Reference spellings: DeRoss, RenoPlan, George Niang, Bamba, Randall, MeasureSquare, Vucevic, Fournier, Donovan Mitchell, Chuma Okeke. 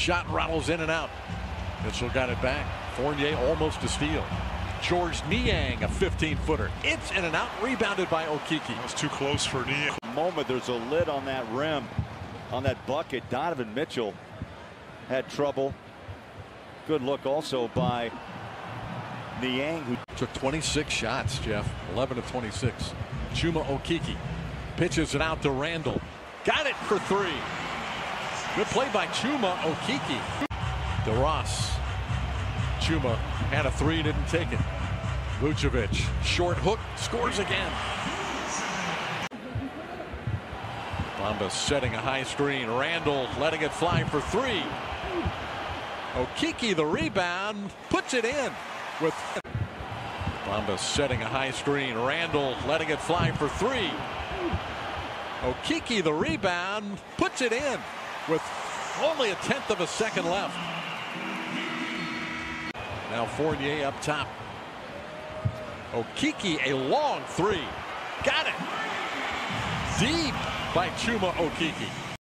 Shot rattles in and out. Mitchell got it back. Fournier almost a steal. George Niang, a 15-footer. It's in and out, rebounded by Okeke. That was too close for Niang. Moment, there's a lid on that rim, on that bucket. Donovan Mitchell had trouble. Good look also by Niang, who took 26 shots, Jeff. 11 of 26. Chuma Okeke pitches it out to Randall. Got it for three. Good play by Chuma Okeke. DeRoss. Chuma had a three, didn't take it. Vucevic, short hook, scores again. Bamba setting a high screen. Randall letting it fly for three. Okeke the rebound, puts it in. With Bamba setting a high screen. Randall letting it fly for three. Okeke the rebound, puts it in. With only a tenth of a second left. Now Fournier up top. Okeke, a long three. Got it. Deep by Chuma Okeke.